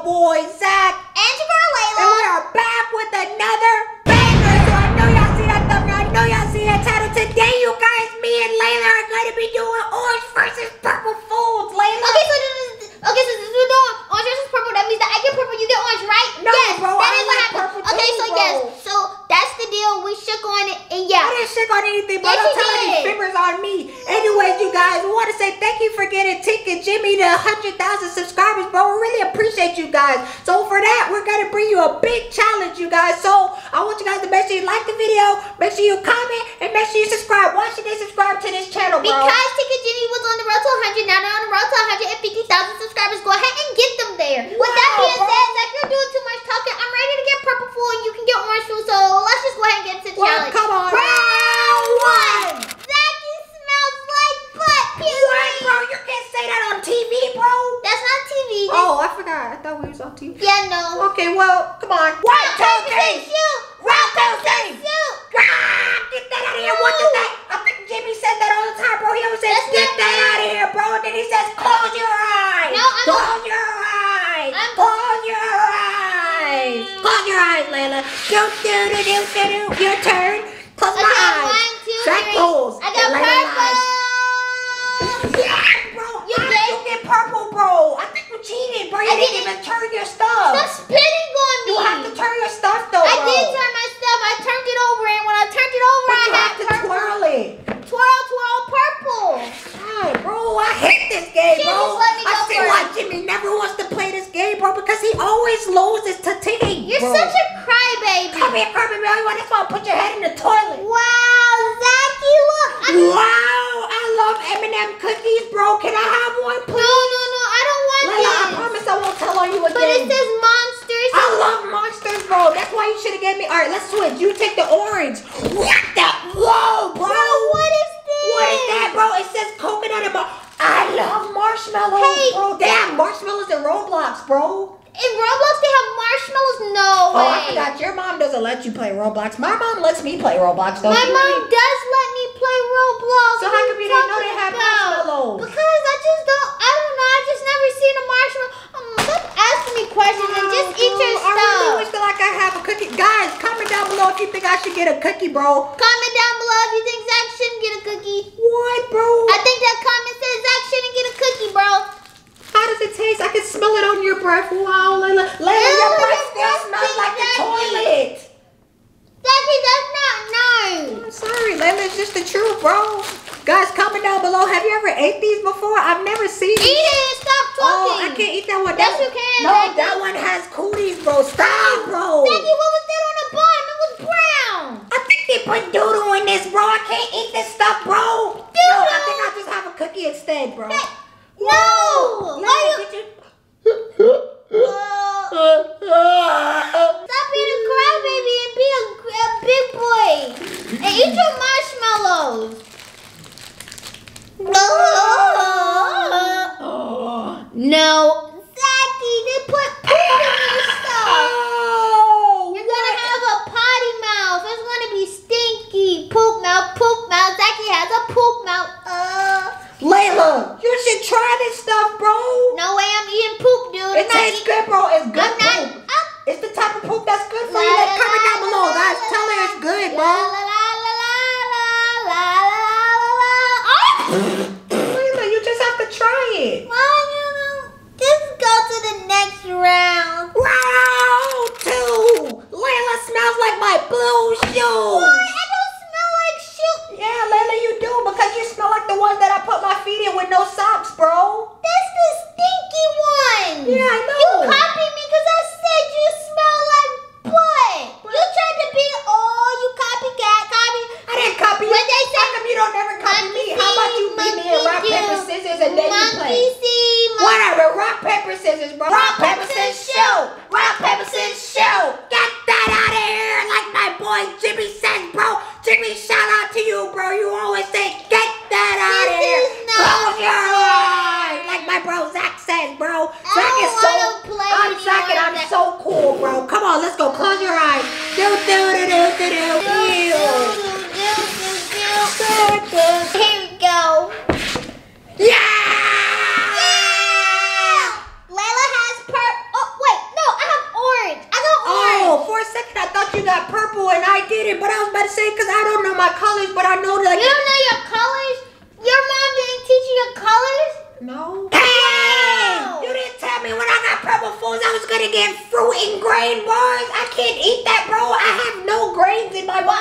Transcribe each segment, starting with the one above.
your boy Zach, and your girl Layla, and we are back with another banger. So I know y'all see that thumbnail, I know y'all see that title. Today, you guys, me and Layla are going to be doing orange versus purple foods, Layla. Okay, so this we're doing orange versus purple. That means that I get purple, you get orange, right? No, yes, bro, that is what happened. Okay, so yes, so that's the deal. We shook on it, and yeah. I didn't shook on anything, but yes, I'm telling these fingers on me. Anyways, you guys, we want to say thank you for getting Tink and Jimmie to 100,000 subscribers, bro. We really appreciate you guys. So for that, we're going to bring you a big challenge, you guys. So I want you guys to make sure you like the video, make sure you comment, and make sure you subscribe. Why should they subscribe to this channel, bro? Because Tink and Jimmie was on the road to 100, now they're on the road to 150,000 subscribers. Go ahead and get them there. Wow, with that being said, Zach, you're doing too much talking. I'm ready to get purple food and you can get orange food, so let's just go ahead and get to the challenge. Come on. Round 1. Zachy smells like butt. What, bro? You can't say that on TV, bro. That's not TV. Oh, I forgot. I thought we was on TV. Yeah, no. Okay, well, come on. 1, 2, 3. Round 2, 3. Get that out of here. What is that? I think Jimmie says that all the time, bro. He always says, get that out of here, bro. And then he says, close your eyes. No, I'm close your eyes. Close your eyes. Close your eyes, Layla. Do-do-do-do-do-do. Your turn. Close my eyes. 1, 2, 3. I got purple. Yeah, bro. You get purple, bro. I think you cheated, bro. You didn't even turn your stuff. Stop spitting on me. You have to turn your stuff, though, bro. I did turn my stuff. I turned it over, and when I turned it over, I had to twirl it. Twirl, twirl, purple. God, bro, I hate this game, bro. I see why Jimmie never wants to play this game, bro, because he always loses to Tink. You're such a crybaby. Come here, crybaby. I just want to put your head in the toilet. Wow, Zachy, look. Wow, I love M&M cookies, bro. Can I have one, please? No, I don't want this. Layla, I promise I won't tell on you again. But it says monsters. I love monsters, bro. That's why you should have gave me. All right, let's switch. You take the orange. What the? Whoa, bro. Bro, what is this? What is that, bro? It says coconut and I love marshmallows, hey, bro. They have marshmallows in Roblox, bro. In Roblox, they have marshmallows? No way. Oh, I forgot. Your mom doesn't let you play Roblox. My mom lets me play Roblox, though. My mom does let me play Roblox. So how come you didn't know they have marshmallows? Because I don't know. I just never seen a marshmallow. Stop asking me questions and just eat your stuff. I really wish that I have a cookie. Guys, comment down below if you think I should get a cookie, bro. Comment down below if you think Zach shouldn't get a cookie. What, bro? I think that comment says Zach shouldn't get a cookie, bro. How does it taste? I can smell it on your breath. Wow, Layla. Layla, your breath still smells like the toilet. Zachy, that's not nice. I'm sorry, Layla. It's just the truth, bro. Guys, comment down below. Have you ever ate these before? I've never seen these. Eat it. Stop talking. Oh, I can't eat that one. Yes, you can. No, Zachy. That one has cooties, bro. Stop, bro. Zachy, what was that on the bottom? It was brown. I think they put doodle in this, bro. I can't eat this stuff, bro. Doodle. No, I think I'll just have a cookie instead, bro. That no! Why did you... Stop being a crybaby and be a big boy. And eat your marshmallows. No. Zachy, they put poop on your stuff. You're going to have a potty mouth. It's going to be stinky. Poop mouth, poop mouth. Zachy has a poop mouth. Layla, you should try this stuff, bro. No way, I'm eating poop, dude. It tastes good, bro. It's good poop. It's the type of poop that's good for you. Comment down below, guys. Tell her it's good, bro. Layla, you just have to try it. Well, you know, just go to the next round. Round 2. Layla smells like my blue shoes. What? Yeah, Layla, you do, because you smell like the ones that I put my feet in with no socks, bro. That's the stinky one. Yeah, I know. You copied me because I said you smell like butt. You tried to be, you copycat, copy. I didn't copy you. How come you don't ever copy me? How about you beat me in rock, paper, scissors, and then you play? Whatever, rock, paper, scissors, bro. Rock, paper, scissors, shoot. Rock, paper, scissors, shoot. Get that out of here like my boy Jimmie says, bro. Jimmie, shout out to you, bro. You always say, get that out of here. Close your eyes. Like my bro Zach says, bro. Zach is so, I'm Zach and I'm so cool, bro. Come on, let's go. Close your eyes. Here we go. Yeah! Layla has purple. Oh, wait. read it, but I was about to say because I don't know my colors, but I know that. You don't know your colors? Your mom didn't teach you your colors? No. Hey! Wow. You didn't tell me when I got purple foods I was going to get fruit and grain bars. I can't eat that, bro. I have no grains in my body,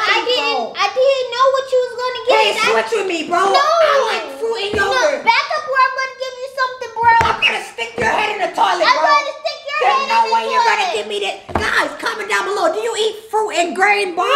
I didn't know what you was going to get. Hey, switch with me, bro. No. I like fruit and yogurt. No, back up where I'm going to give you something, bro. I'm going to stick your head in the toilet, bro. I'm going to stick your head in the toilet. There's no way you're going to give me that. Guys, comment down below. Do you eat fruit and grain bars?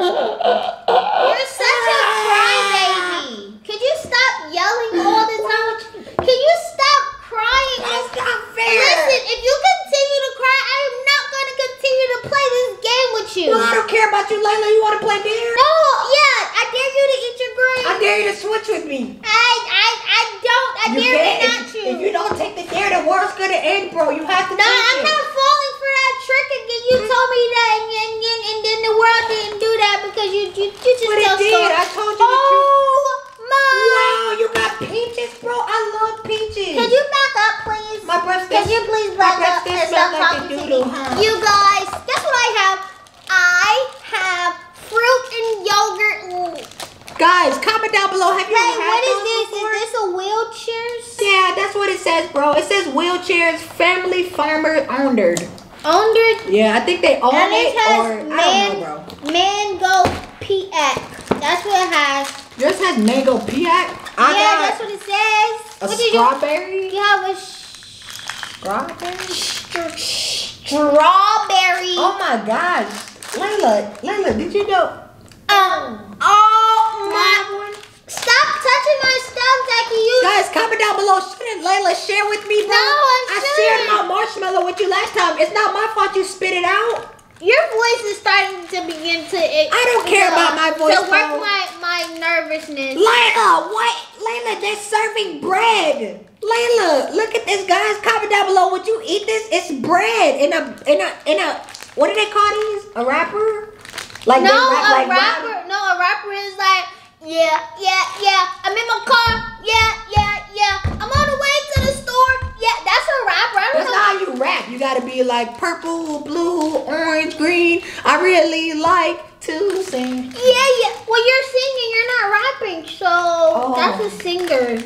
You're such a crybaby. Could you stop yelling all the time? Can you stop crying? That's not fair. Listen, if you continue to cry, I am not going to continue to play this game with you. No, I don't care about you, Layla. You want to play dare? No, yeah. I dare you to eat your grain. I dare you to switch with me. I don't. I dare you not to. If you don't take the dare, the world's going to end, bro. You have to take it. No, I'm not falling for that trick again. You told me that and then the world didn't do that because you just tell stories. But it did. I told you the truth. Wow, you got peaches, bro. I love peaches. Can you back up, please? My breath smells. Can you please back up and stop talking to me? You guys, guess what I have? I have fruit and yogurt. Guys, comment down below. Have you ever had those before? Is this a wheelchairs? Yeah, that's what it says, bro. It says wheelchairs, family farmer owned. Owned? Yeah, I think they own it, or I don't know, bro. Mango piac. That's what it has. Yours has mango piac? Yeah, that's what it says. A strawberry? You have a strawberry? Strawberry. Oh my gosh. Layla, did you know? Oh my. Stop touching my stuff, Zachy. Guys, comment down below. Shouldn't Layla share with me, bro? No, I shared my marshmallow with you last time. It's not my fault you spit it out. Your voice is starting to begin to... I don't care about my voice, bro. To work my nervousness. Layla, what? Layla, they're serving bread. Layla, look at this, guys. Comment down below. Would you eat this? It's bread in a what do they call these? A wrapper? Like no, a wrapper. No, a wrapper is like... Yeah. I'm in my car. Yeah. I'm on the way to the store. Yeah, that's a wrap. That's how you rap. You gotta be like purple, blue, orange, green. I really like to sing. Yeah. Well, you're singing. You're not rapping, so that's a singer.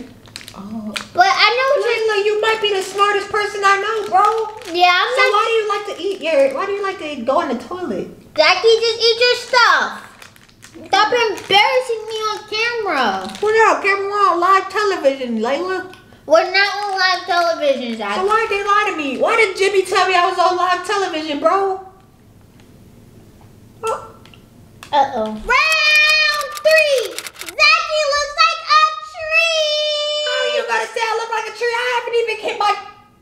Oh. But I know you might be the smartest person I know, bro. Yeah. So why do you like to eat? Why do you like to go in the toilet? Zachy, just eat your stuff. Stop embarrassing me on camera. We're not on camera, we're on live television, Layla. We're not on live television, Zach. So why did they lie to me? Why did Jimmie tell me I was on live television, bro? Round three. Zachy looks like a tree. How are you gonna say I look like a tree? I haven't even hit my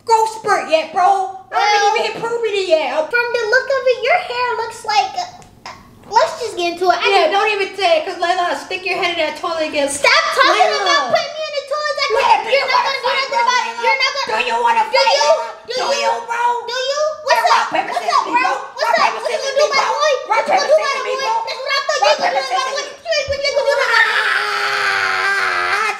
growth spurt yet, bro. I haven't even hit puberty yet. From the look of it, your hair looks like... Let's just get into it. Don't even say it, because Layla, stick your head in that toilet again. Stop talking about putting me in the toilet. You're not going to do nothing about it. You're not going to. Do you want to fight, Layla? Do you, bro? Do you? What's up? What's up, bro? What's up? What you going to do, my boy? What you going to do, my boy? That's what I thought you were going to do, my boy. What you going to do, my boy?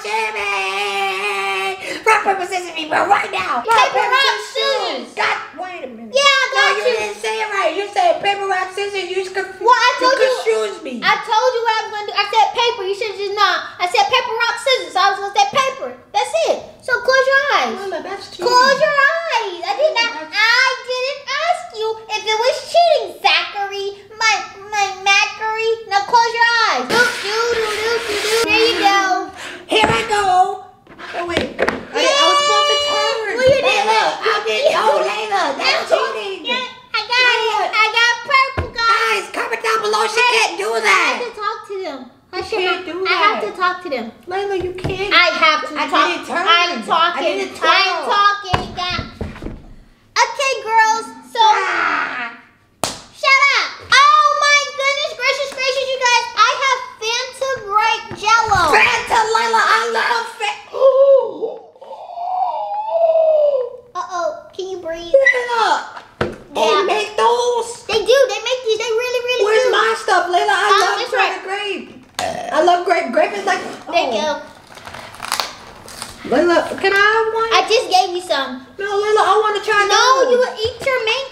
Jimmie! Rock, paper, scissors, me, bro, right now. Paper, rock, scissors. God, wait a minute. Yeah. No, you didn't say it right. You said paper, rock, scissors. You confused me. Well, I told you. You confused me. I told you what I was going to do. I said paper. You should just not. I said paper, rock, scissors. So I was going to say paper. That's it. So close your eyes. Mama, that's cheating. Close your eyes. I didn't ask you if it was cheating, Zachary. My Macary. Now close your eyes. Do. There you go. Here I go. Oh, wait. I was supposed to turn. Well, you didn't. I'll get you. Oh, Layla. That's cheating. I got purple, guys. Comment down below. She can't do that. I have to talk to them. I have to talk to them. Layla, you can't. I have to talk. I'm talking. Okay, girls. So shut up. Oh my goodness gracious, you guys! I have Fanta grape Jello. Fanta, Layla, I love Fanta. Can you breathe? Yeah. They make those. They do. They make these. They really do. Where's my stuff, Layla? I love grape. I love grape. Grape is like. There you go. Layla, can I have one? I just gave you some. No, Layla, I want to try. No, you will eat your main.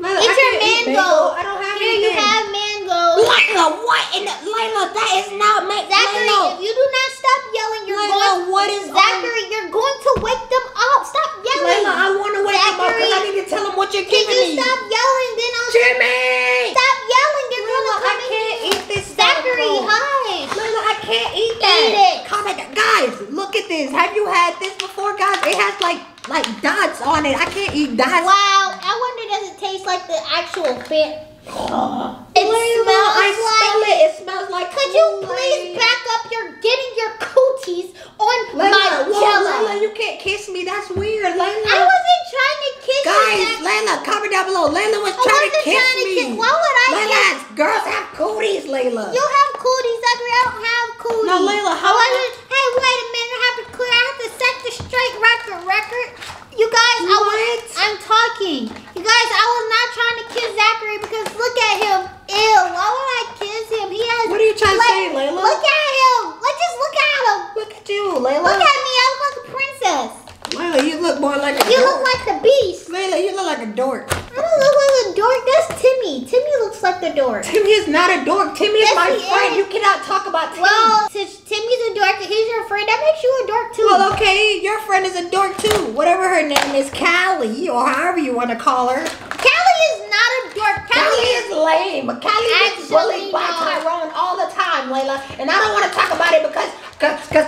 Layla, it's your mango. I don't have anything. Here, you have mango. Layla, what in the... Layla, that is not mango. Zachary, if you do not stop yelling, you're going... what is... Zachary, you're going to wake them up. Stop yelling. Layla, I want to wake them up because I need to tell them what you're giving me. Can you stop yelling? Then I'll... Jimmie! Stop yelling. They're going to come in. I can't eat this. Zachary, hush. Layla, I can't eat that. Eat it. Comment. Guys, look at this. Have you had this before, guys? It has like dots on it. I can't eat dots. Wow, I wonder does it taste like the actual fit? It smells like... it smells like... Could you please back up? You're getting your cooties on my jelly. Layla, you can't kiss me. That's weird, Layla. I wasn't trying to kiss you. Guys, Layla, comment down below. Layla was trying to kiss me. Why would I kiss? Layla, girls have cooties, Layla. You have cooties, Zachary. I don't have cooties. No, Layla, how... Hey, wait a minute. I have to set the straight record. You guys, I'm talking. You guys, I was not trying to kiss Zachary because look at him. Ew, why would I kiss him? He has... What are you trying to say, Layla? Look at him. Let's just look at him. Look at you, Layla. Look at me. I look like a princess. Layla, you look more like a... You dork. Look like the beast. Layla, you look like a dork. I don't look like a dork. That's Timmy. Timmy looks like the dork. Timmy is not a dork. Timmy is my friend. You cannot talk about Timmy. Well, since Timmy's a dork and he's your friend, that makes you a dork too. Well, okay. Your friend is a dork too. Whatever her name is, Callie, or however you want to call her. Callie is not a dork. Callie is lame. Callie gets bullied by Tyrone all the time, Layla. And I don't want to talk about it because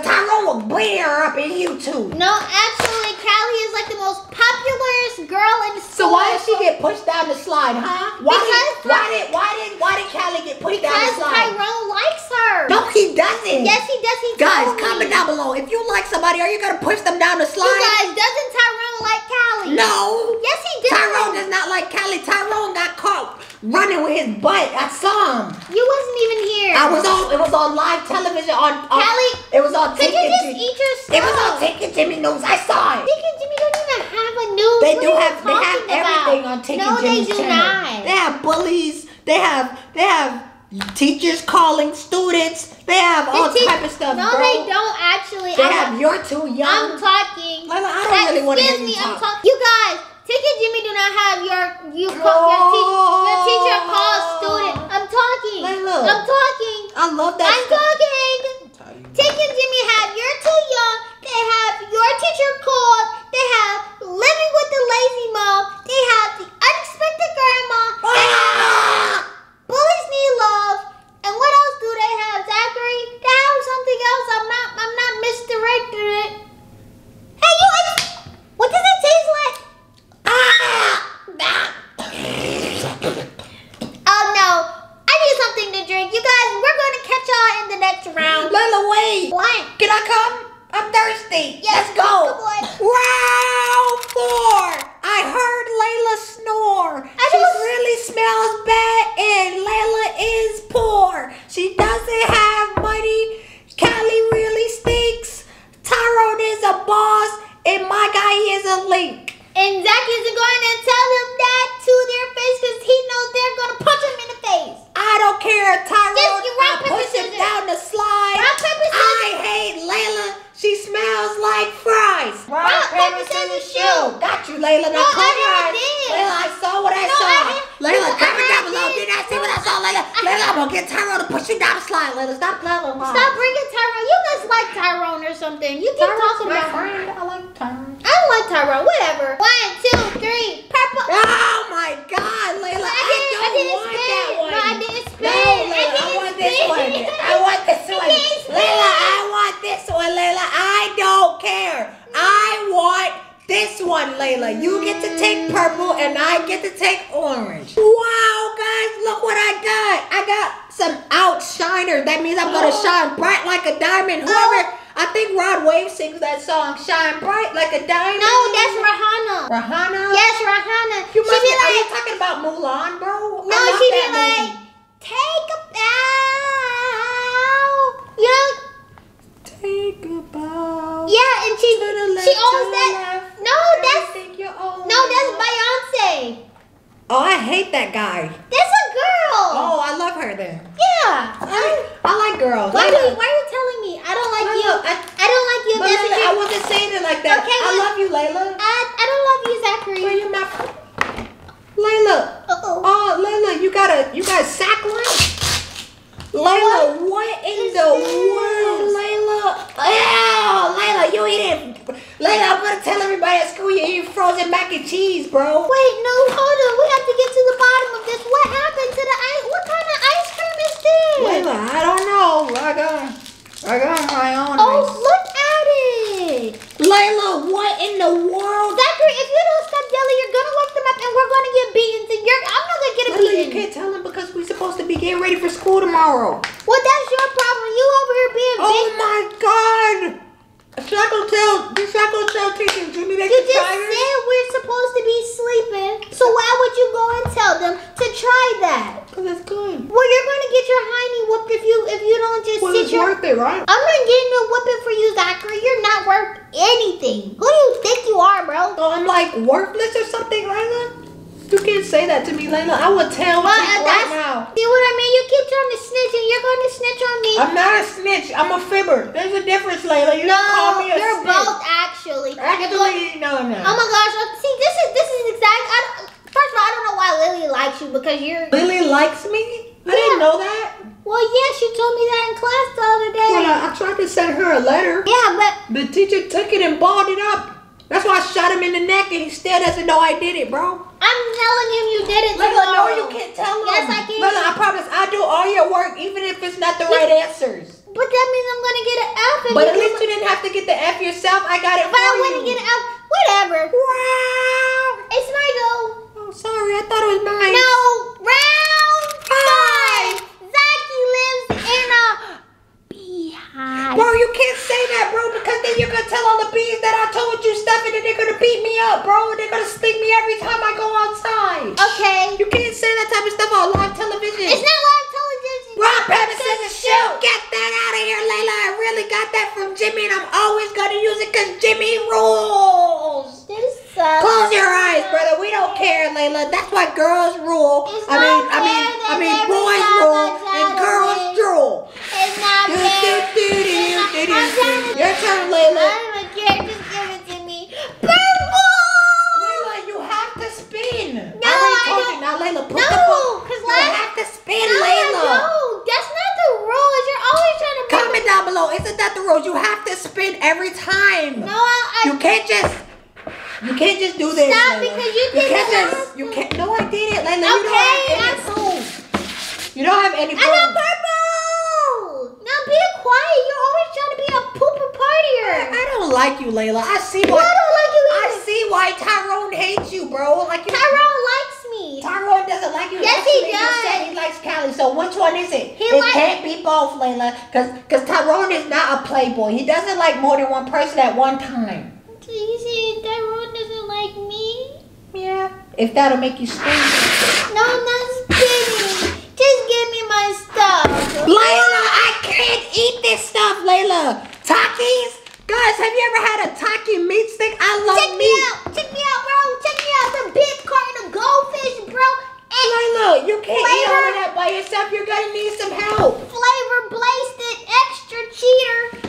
Tyrone will beat her up in you too. No, actually, Callie is like the most popular girl in school. So why did she get pushed down the slide, huh? Why did Callie get pushed down the slide? Because Tyrone likes her. No, he doesn't. Yes, he does. He guys, comment down below. If you like somebody, are you gonna push them down the slide? You guys, doesn't Tyrone like Callie? No. Yes, he does. Tyrone does not like Callie. Tyrone got caught running with his butt. I saw him. You wasn't even here. I was on. It was on live television. On Callie. It was on. Could you just eat your stuff? It was on Tink and Jimmie News. I saw it. Tink and Jimmie don't even have a news. They do have. They have everything on Tink and Jimmie's channel. No, they do not. They have bullies. They have teachers calling students. They have all type of stuff. No, they don't actually. They have you're too young. I'm talking. Layla, I don't really want to hear you talk. You guys, Tink and Jimmie do not have your teacher calls student. I'm talking. Layla, I'm talking. I love that. I'm talking. Tink and Jimmie have you're too young. They have your teacher called. They have living with the lazy mom. They have the unexpected grandma. Bullies need love. And what else do they have, Zachary? They have something else. I'm not misdirecting it. Hey, you. What does it taste like? Oh no! I need something to drink. You guys, we're going to catch y'all in the next round. Layla, wait. What? Can I come? I'm thirsty. Yes, let's go. Round 4. I heard Layla snore. She really smells bad and Layla is poor. She doesn't have money. Callie really stinks. Tyrone is a boss and my guy is a link. And Zach isn't going to tell him that to their face because he knows they're going to punch him in the face. I don't care, Tyrone. Just rock, paper, push him down the slide. Rock, paper, scissors. I hate Layla. She smells like fries. Rock, paper, scissors, shoot. Got you, Layla. No, I never did. Layla, I saw what I saw. Layla, comment down below. Did I see what I saw, Layla? Layla, I'm going to get Tyrone to push you down the slide, Layla. Stop loving mom. Stop bringing Tyrone. You must like Tyrone or something. You keep talking about Tyrone. I like Tyrone. I don't like Tyrone. Whatever. 1, 2, 3. Purple. Oh, my God, Layla. I didn't want that one. No, I didn't spin. No, Layla, I want this one. Layla, I want this one, Layla. I don't care. I want this one, Layla. You get to take purple, and I get to take orange. Wow, guys, look what I got. I got some outshiner. That means I'm going to shine bright like a diamond. I think Rod Wave sings that song, Shine Bright Like a Diamond. No, that's Rihanna. Rihanna? Yes, Rihanna. You must be like, are you talking about Mulan, bro? No, she be like, take a bow. You know? Take a bow. Yeah, and she owns that. No, that's Beyonce. Oh, I hate that guy. That's a girl. Oh, I love her then. Yeah. I like girls. Why are you telling me? I don't like you. I don't like you. Layla, I wasn't saying it like that. Okay, I love you, Layla. I don't love you, Zachary. Where you my... Layla. No way, Layla. Ow, Layla, you eating. Layla, I'm gonna tell everybody at school you eat frozen mac and cheese, bro. Wait, no, hold on. We have to get to the bottom of this. What happened to the ice? What kind of ice cream is this? Layla, I don't know. I got my own. Oh, ice. Look at it. Layla, what in the world? Zachary, if you don't stop yelling, you're gonna wake them up and we're gonna get beaten. I'm not gonna get a beaten. You can't tell them because we're supposed to be getting ready for school tomorrow. Well, that's your problem. You over here being big. Oh my God. Should I go tell Tink and Jimmie that you're tired? You just said we're supposed to be sleeping. So why would you go and tell them to try that? Because it's good. Well, you're going to get your hiney whooped if you don't just sit your... Well, it's worth it, right? I'm not getting a whooping for you, Zachary. You're not worth anything. Who do you think you are, bro? So I'm like worthless or something, Layla? You can't say that to me, Layla. I would tell you right now. See what I mean? You keep trying to snitch and you're going to snitch on me. I'm not a snitch. I'm a fibber. There's a difference, Layla. You don't call me a snitch. No, you're both actually. Actually, no. Oh my gosh. See, this is exact. First of all, I don't know why Lily likes you because you're... Lily likes me? I didn't know that. Well, yeah, she told me that in class the other day. Well, I tried to send her a letter. Yeah, but... The teacher took it and balled it up. That's why I shot him in the neck and he still doesn't know I did it, bro. I'm telling him you did it, Layla, no, you can't tell him. Yes, I can. Layla, I promise I do all your work even if it's not the right answers. But that means I'm going to get an F. But at least you didn't have to get the F yourself. I got it for you. But I wouldn't get an F. Whatever. Wow. It's my go. Oh, sorry. I thought it was mine. No. Round 5. Zachy lives in a beehive. Bro, you can't say that, bro, because then you're going to tell all the bees that I told you stuff and then they're going to beat me up, bro. They're going to sting me every time I go outside. Okay. You can't say that type of stuff on live television. It's not live television. Rock, paper, scissors, shoot. Get that out of here, Layla. I really got that from Jimmie and I'm always going to use it because Jimmie rules. Close your eyes, brother. We don't care, Layla. That's why girls rule. I mean, boys rule and girls drool. It's not fair. Your turn, Layla. I don't care. Just give it to me. Purple. Layla, you have to spin. No, I don't. Now, Layla, put the ball. You have to spin, Layla. No, that's not the rules. You're always trying to. Comment down below. Isn't that the rules? You have to spin every time. No, you can't just. You can't just do this. Stop, Layla. Because you did it. You can't. No, I didn't, Layla. Okay, you don't have any. You don't have any. I got purple. Now be quiet. You're always trying to be a pooper partier. I don't like you, Layla. I see why. I don't like you either. I see why Tyrone hates you, bro. Tyrone likes me. Tyrone doesn't like you. Yes, he does. You said he likes Callie. So which one is it? It can't be both, Layla. Because Tyrone is not a playboy. He doesn't like more than one person at one time. You see, Tyrone doesn't like me? Yeah. If that'll make you spin. No, I'm not spinning. Just give me my stuff. Layla, I can't eat this stuff, Layla. Takis? Guys, have you ever had a Taki meat stick? I love meat. Check me out, bro. Check me out. The big carton of Goldfish, bro. And Layla, you can't eat all of that by yourself. You're going to need some help. Flavor blasted extra cheater.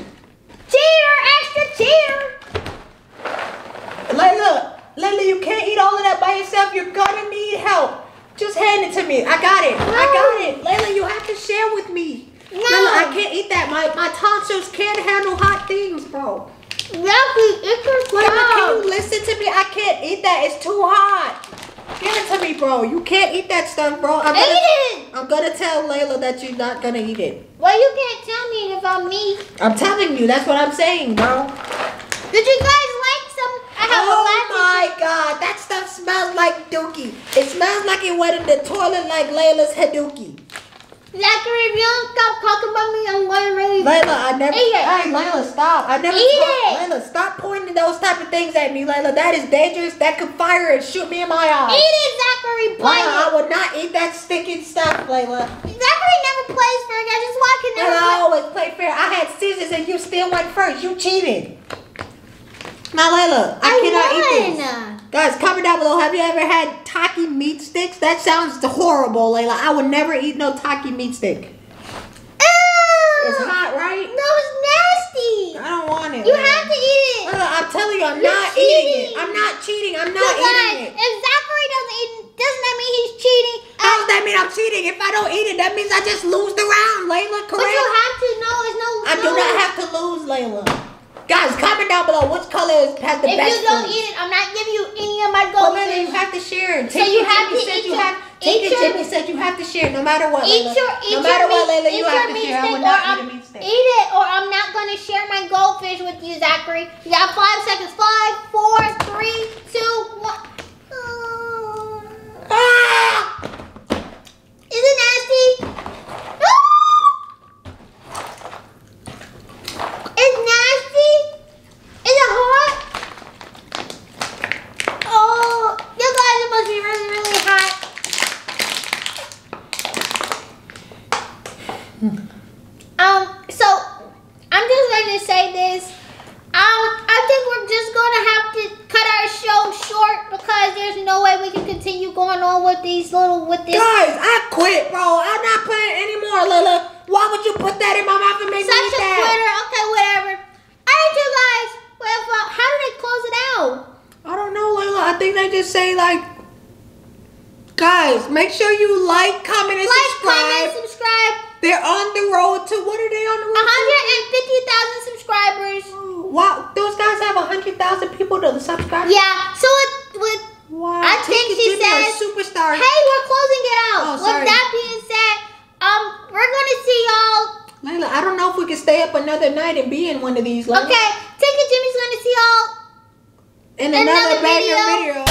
Layla, you can't eat all of that by yourself. You're gonna need help. Just hand it to me. I got it. No. I got it. Layla, you have to share with me. No. Layla, I can't eat that. My tonsils can't handle hot things, bro. Layla, can you listen to me? I can't eat that. It's too hot. Give it to me, bro. You can't eat that stuff, bro. I'm gonna tell Layla that you're not gonna eat it. Well, you can't tell me if I'm me. I'm telling you. That's what I'm saying, bro. Did you guys like some? Oh my god, that stuff smells like dookie. It smells like it went in the toilet like Layla's Hadookie. Zachary, if you don't stop talking about me, I'm going to really Layla, I never eat it. Hey, Layla, stop. Layla, stop pointing those type of things at me, Layla. That is dangerous. That could fire and shoot me in my eye. Eat it, Zachary. Layla, I would not eat that sticking stuff, Layla. Zachary never plays fair. I just watch him. Layla, I always play fair. I had scissors and you still went first. You cheated. Now, Layla, I cannot eat this. Guys, comment down below. Have you ever had Taki meat sticks? That sounds horrible, Layla. I would never eat no Taki meat stick. Ew. It's hot, right? No, it's nasty. I don't want it. You have to eat it. Layla, I'm telling you, I'm not eating it. I'm not cheating. I'm not eating it. If Zachary doesn't that mean he's cheating? How does that mean I'm cheating? If I don't eat it, that means I just lose the round, Layla. Correct? But you have to I do not have to lose, Layla. Guys, comment down below which color has the best. If you don't eat it, I'm not giving you any of my goldfish. Well, Layla, you have to share. Tink Jimmie said you have to share no matter what, Layla. No matter what, Layla, you have to share. I will not eat a meat steak. Eat it or I'm not going to share my goldfish with you, Zachary. You got 5 seconds. 5, 4, 3, 2, 1. Is it nasty? It's nasty? Is it hot? Oh, you guys, it must be really, really hot. So I'm just going to say this. I think we're just going to have to cut our show short because there's no way we can continue going on with these little, with this. Guys, I quit, bro. I'm not playing anymore, Layla. Why would you put that in my mouth and make me eat that? Quitter. Okay, whatever. All right, you guys. Well, how do they close it out? I don't know, Layla. I think they just say, like, guys, make sure you like, comment, and subscribe. Like, comment, subscribe. They're on the road to, what are they on the road to? 150,000 subscribers. Wow, those guys have 100,000 people to subscribe. Yeah, so with wow, I think she says, superstar. Hey, we're closing it out. Oh, with that being said, we're gonna see y'all. Layla, I don't know if we can stay up another night and be in one of these. Layla. Okay, Tink and Jimmie's gonna see y'all in another banger video.